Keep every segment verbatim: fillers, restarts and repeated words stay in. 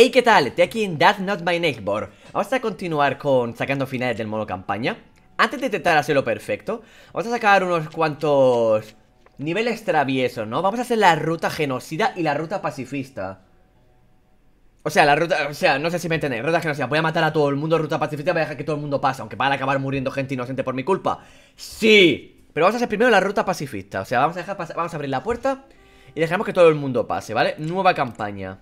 Hey, ¿qué tal? Estoy aquí en That Not My Neighbor. Vamos a continuar con sacando finales del modo campaña. Antes de intentar hacerlo perfecto, vamos a sacar unos cuantos niveles traviesos, ¿no? Vamos a hacer la ruta genocida y la ruta pacifista. O sea, la ruta... O sea, no sé si me entendéis. Ruta genocida, voy a matar a todo el mundo. Ruta pacifista, voy a dejar que todo el mundo pase, aunque van a acabar muriendo gente inocente por mi culpa. ¡Sí! Pero vamos a hacer primero la ruta pacifista. O sea, vamos a dejar pasar, vamos a abrir la puerta y dejamos que todo el mundo pase, ¿vale? Nueva campaña.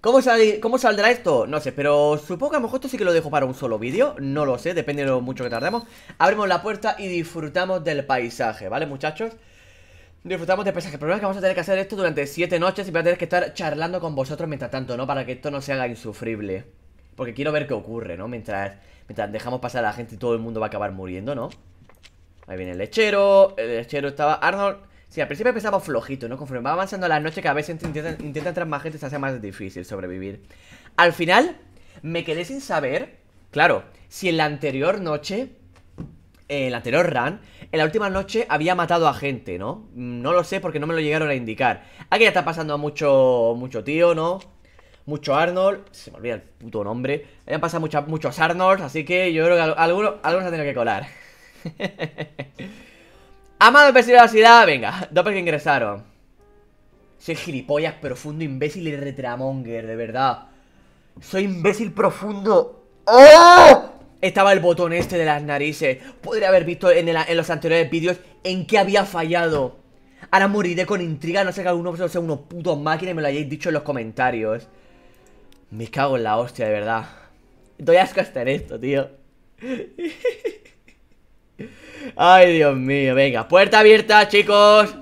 ¿Cómo, sal ¿Cómo saldrá esto? No sé, pero supongo que a lo mejor esto sí que lo dejo para un solo vídeo. No lo sé, depende de lo mucho que tardemos. Abrimos la puerta y disfrutamos del paisaje, ¿vale, muchachos? Disfrutamos del paisaje. El problema es que vamos a tener que hacer esto durante siete noches y voy a tener que estar charlando con vosotros mientras tanto, ¿no? Para que esto no se haga insufrible. Porque quiero ver qué ocurre, ¿no? Mientras, mientras dejamos pasar a la gente y todo el mundo va a acabar muriendo, ¿no? Ahí viene el lechero. El lechero estaba... Arnold... Sí, al principio empezaba flojito, ¿no? Conforme va avanzando la noche, cada vez intentan, intentan entrar más gente, se hace más difícil sobrevivir. Al final, me quedé sin saber, claro, si en la anterior noche, en la anterior run, en la última noche había matado a gente, ¿no? No lo sé porque no me lo llegaron a indicar. Aquí ya está pasando a mucho, mucho tío, ¿no? Mucho Arnold, se me olvida el puto nombre. Habían pasado mucha, muchos Arnolds, así que yo creo que algunos, algunos han tenido que colar. Amado vecino de la ciudad, venga, dos que ingresaron. Soy gilipollas, profundo, imbécil y retramonger, de verdad. Soy imbécil profundo. ¡Oh! Estaba el botón este de las narices. Podría haber visto en, el, en los anteriores vídeos en qué había fallado. Ahora moriré con intriga, no sé que alguno sea unos putos máquinas y me lo hayáis dicho en los comentarios. Me cago en la hostia, de verdad. Doy asco hasta en esto, tío. Ay, Dios mío, venga, puerta abierta, chicos.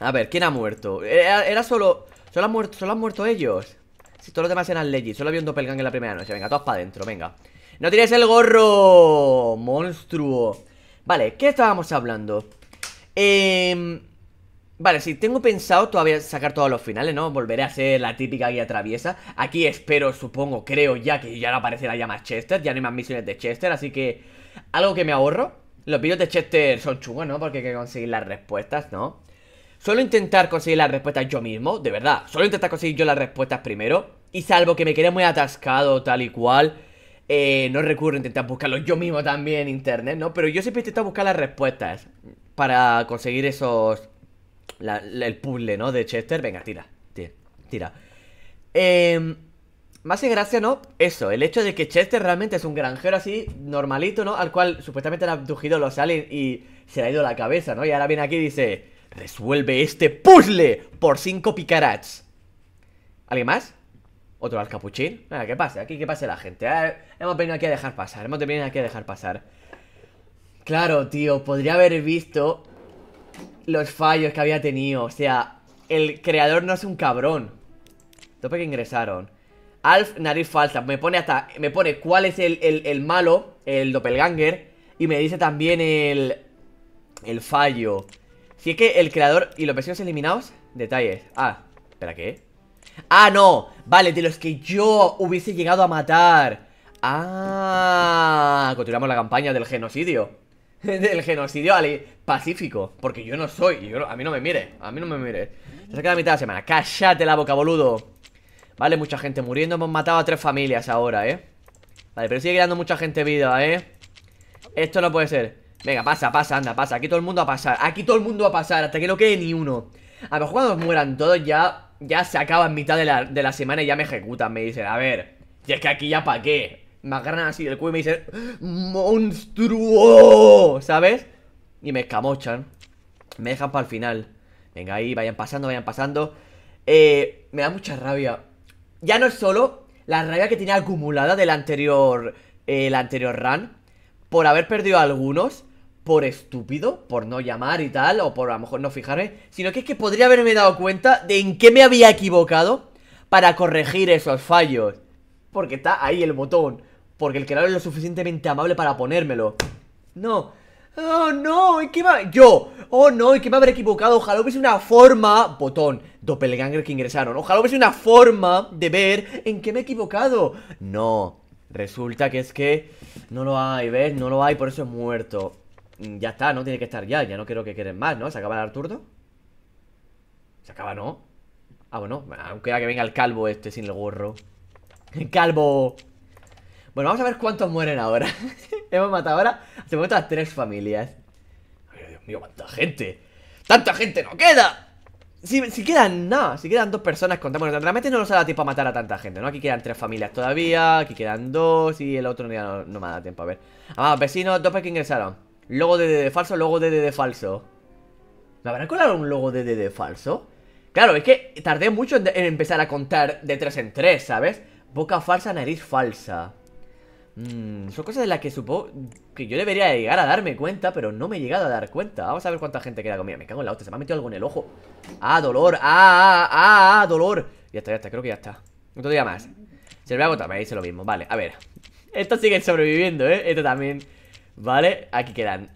A ver, ¿quién ha muerto? Era, era solo... Solo han, muerto, ¿Solo han muerto ellos? Si todos los demás eran legis, solo había un doppelganger en la primera noche. Venga, todos para adentro, venga. ¡No tires el gorro! ¡Monstruo! Vale, ¿qué estábamos hablando? Eh... Vale, sí, tengo pensado todavía sacar todos los finales, ¿no? Volveré a ser la típica guía traviesa. Aquí espero, supongo, creo ya que ya no aparecerá ya más Chester. Ya no hay más misiones de Chester, así que... Algo que me ahorro. Los vídeos de Chester son chungos, ¿no? Porque hay que conseguir las respuestas, ¿no? Solo intentar conseguir las respuestas yo mismo, de verdad. Solo intentar conseguir yo las respuestas primero. Y salvo que me quede muy atascado, tal y cual, eh, no recurro a intentar buscarlo yo mismo también en internet, ¿no? Pero yo siempre intento buscar las respuestas para conseguir esos... La, la, el puzzle, ¿no? De Chester. Venga, tira, tira, tira. Eh, más de gracia, ¿no? Eso, el hecho de que Chester realmente es un granjero así, normalito, ¿no? Al cual supuestamente le han abducido los aliens y se le ha ido la cabeza, ¿no? Y ahora viene aquí y dice, resuelve este puzzle por cinco picarats. ¿Alguien más? ¿Otro al capuchín? Venga, que pase, aquí que pase la gente. Eh, hemos venido aquí a dejar pasar, hemos venido aquí a dejar pasar. Claro, tío, podría haber visto... los fallos que había tenido. O sea, el creador no es un cabrón. Tope que ingresaron. Alf, nariz falsa. Me pone hasta... Me pone cuál es el, el, el malo, el doppelganger. Y me dice también el... El fallo. Si es que el creador... ¿Y los vecinos eliminados? Detalles. Ah, ¿espera qué? Ah, no. Vale, de los que yo hubiese llegado a matar. Ah. Continuamos la campaña del genocidio. Del genocidio al pacífico. Porque yo no soy, yo no, a mí no me mire. A mí no me mire. Se saca la mitad de la semana. Cállate la boca, boludo. Vale, mucha gente muriendo, hemos matado a tres familias ahora, eh. Vale, pero sigue quedando mucha gente viva, eh. Esto no puede ser. Venga, pasa, pasa, anda, pasa. Aquí todo el mundo a pasar, aquí todo el mundo a pasar. Hasta que no quede ni uno. A lo mejor cuando mueran todos ya, ya se acaba en mitad de la, de la semana y ya me ejecutan. Me dicen, a ver, y es que aquí ya pa' qué. Me agarran así del cuello y me dicen ¡monstruo! ¿Sabes? Y me escamochan. Me dejan para el final. Venga ahí, vayan pasando, vayan pasando. eh, Me da mucha rabia. Ya no es solo la rabia que tenía acumulada del anterior eh, la anterior run, por haber perdido a algunos, por estúpido, por no llamar y tal, o por a lo mejor no fijarme, sino que es que podría haberme dado cuenta de en qué me había equivocado para corregir esos fallos. Porque está ahí el botón. Porque el creador es lo suficientemente amable para ponérmelo. No. Oh, no. ¿Y qué va? Yo. Oh, no. ¿Y qué me habré equivocado? Ojalá hubiese una forma. Botón. Doppelganger que ingresaron. Ojalá hubiese una forma de ver en qué me he equivocado. No. Resulta que es que no lo hay, ¿ves? No lo hay, por eso he muerto. Ya está, no tiene que estar ya. Ya no quiero que queden más, ¿no? ¿Se acaba el turno? ¿Se acaba, no? Ah, bueno, aunque era que venga el calvo este sin el gorro. ¡El calvo! Bueno, vamos a ver cuántos mueren ahora. Hemos matado ahora hasta el momento las tres familias. Ay, Dios mío, cuánta gente. ¡Tanta gente no queda! Si, si quedan nada, no, si quedan dos personas contamos. Bueno, realmente no nos da tiempo a matar a tanta gente, ¿no? Aquí quedan tres familias todavía, aquí quedan dos. Y el otro día no, no me da tiempo a ver. Ah, vecinos, dos que ingresaron. Logo de D D falso, logo de D D falso. ¿Me habrán colado un logo de D D falso? Claro, es que tardé mucho en, en empezar a contar de tres en tres, ¿sabes? Boca falsa, nariz falsa. Mm, son cosas de las que supongo que yo debería llegar a darme cuenta, pero no me he llegado a dar cuenta. Vamos a ver cuánta gente queda conmigo. Me cago en la hostia, se me ha metido algo en el ojo. Ah, dolor, ah, ah, ah, dolor. Ya está, ya está, creo que ya está. Otro día más. Se lo voy a agotar, me dice lo mismo, vale, a ver. Estos siguen sobreviviendo, eh, esto también. Vale, aquí quedan.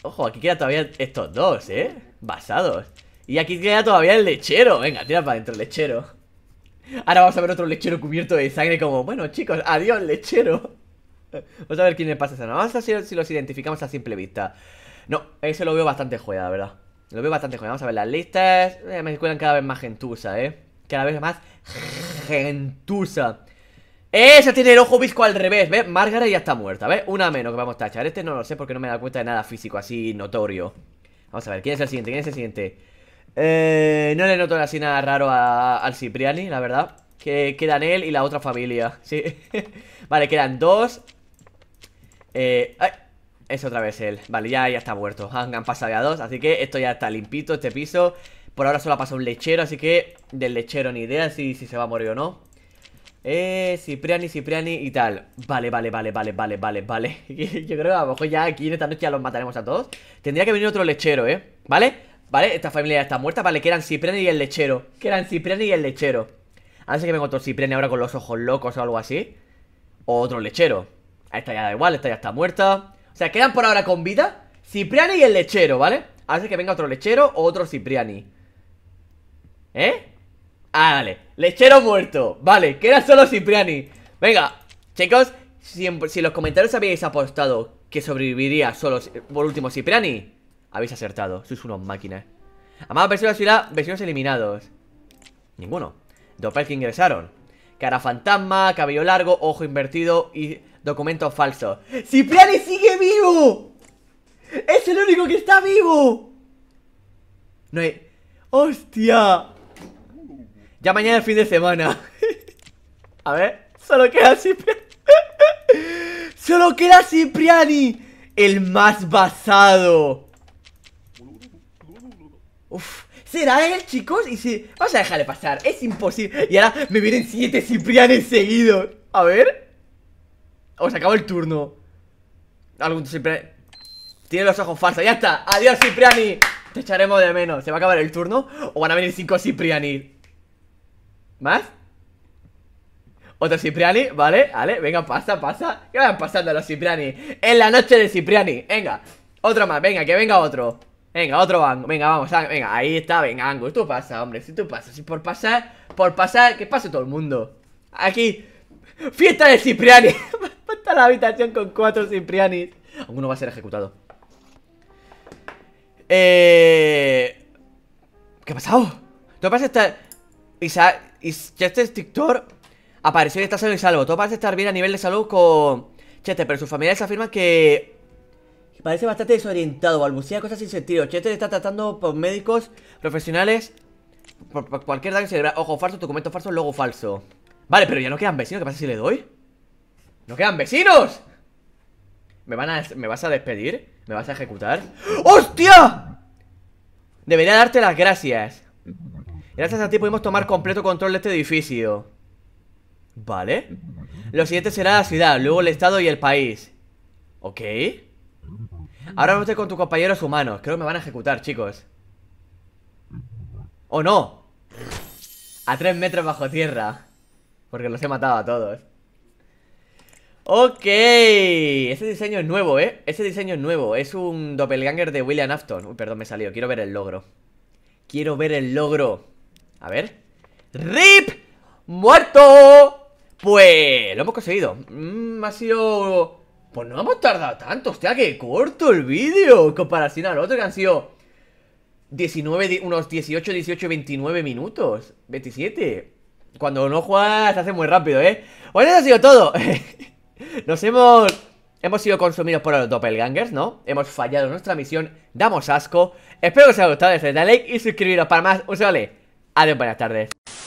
Ojo, aquí quedan todavía estos dos, eh, basados. Y aquí queda todavía el lechero. Venga, tira para adentro el lechero. Ahora vamos a ver otro lechero cubierto de sangre. Como, bueno chicos, adiós lechero. Vamos a ver quién le pasa esa. Vamos a ver si los identificamos a simple vista. No, ese lo veo bastante juega, la verdad. Lo veo bastante juega, vamos a ver las listas. eh, Me cuelan cada vez más gentusa, eh. Cada vez más gentusa. Esa tiene el ojo visco al revés, ¿ves? Margaret ya está muerta, ¿ves? Una menos que vamos a tachar. Este no lo sé porque no me da cuenta de nada físico así notorio. Vamos a ver, ¿quién es el siguiente? ¿Quién es el siguiente? Eh, no le noto así nada raro a, al Cipriani, la verdad. Que quedan él y la otra familia. Sí. Vale, quedan dos. Eh, ay, es otra vez él. Vale, ya, ya está muerto. Han, han pasado ya dos, así que esto ya está limpito, este piso. Por ahora solo ha pasado un lechero, así que del lechero ni idea si, si se va a morir o no. Eh, Cipriani, Cipriani y tal. Vale, vale, vale, vale, vale, vale, vale. Yo creo que a lo mejor ya aquí en esta noche ya los mataremos a todos. Tendría que venir otro lechero, ¿eh? ¿Vale? Vale, esta familia ya está muerta. Vale, que eran Cipriani y el lechero. Que eran Cipriani y el lechero. Ahora sí que vengo otro Cipriani ahora con los ojos locos o algo así. O otro lechero. A esta ya da igual, esta ya está muerta. O sea, quedan por ahora con vida Cipriani y el lechero, ¿vale? Ahora sí que venga otro lechero o otro Cipriani. ¿Eh? Ah, vale, lechero muerto. Vale, que era solo Cipriani. Venga, chicos, si en, si en los comentarios habíais apostado que sobreviviría solo por último Cipriani, habéis acertado, sois unos máquinas. Además, vecinos, vecinos eliminados. Ninguno. Doppel que ingresaron. Cara fantasma, cabello largo, ojo invertido y documentos falsos. ¡Cipriani sigue vivo! ¡Es el único que está vivo! No hay... ¡Hostia! Ya mañana es fin de semana. A ver, solo queda Cipriani. ¡Solo queda Cipriani! El más basado. Uf, ¿será él, chicos? Y si... Vamos a dejarle pasar, es imposible. Y ahora me vienen siete Ciprianes seguidos. A ver. Os acabó el turno. Algún Cipriani... Tiene los ojos falsos, ya está. Adiós, Cipriani. Te echaremos de menos. ¿Se va a acabar el turno? ¿O van a venir cinco Cipriani? ¿Más? Otro Cipriani, vale, vale. Venga, pasa, pasa. Que vayan pasando los Cipriani. En la noche de Cipriani. Venga, otro más, venga, que venga otro. Venga, otro banco, venga, vamos, venga, ahí está, venga, Angus, tú pasa, hombre, si tú pasas, si por pasar, por pasar, que pase todo el mundo. Aquí, fiesta de Cipriani, falta la habitación con cuatro Ciprianis. Alguno va a ser ejecutado. Eh... ¿Qué ha pasado? Todo pasa estar... Isaac, Chester Tictor apareció y está sano y salvo. Todo parece estar bien a nivel de salud con Chester, pero sus familiares afirman que... Parece bastante desorientado, balbucea cosas sin sentido. Chester está tratando por médicos profesionales por, por cualquier daño cerebral. Ojo falso, documento falso, logo falso. Vale, pero ya no quedan vecinos, ¿qué pasa si le doy? ¡No quedan vecinos! ¿Me, van a, ¿Me vas a despedir? ¿Me vas a ejecutar? ¡Hostia! Debería darte las gracias. Gracias a ti pudimos tomar completo control de este edificio. Vale. Lo siguiente será la ciudad, luego el estado y el país. Ok. Ahora usted con tus compañeros humanos. Creo que me van a ejecutar, chicos. ¡Oh, no! A tres metros bajo tierra. Porque los he matado a todos. Ok. Ese diseño es nuevo, ¿eh? Ese diseño es nuevo. Es un doppelganger de William Afton. Uy, perdón, me salió. Quiero ver el logro. Quiero ver el logro. A ver. ¡Rip! ¡Muerto! Pues lo hemos conseguido. Mmm, ha sido... Pues no hemos tardado tanto, hostia, que corto el vídeo en comparación al otro que han sido diecinueve, unos dieciocho, dieciocho, veintinueve minutos, veintisiete. Cuando no juegas se hace muy rápido, ¿eh? Bueno, eso ha sido todo. Nos hemos... Hemos sido consumidos por los doppelgangers, ¿no? Hemos fallado nuestra misión, damos asco. Espero que os haya gustado, dale like y suscribiros para más. Un saludo. Adiós, buenas tardes.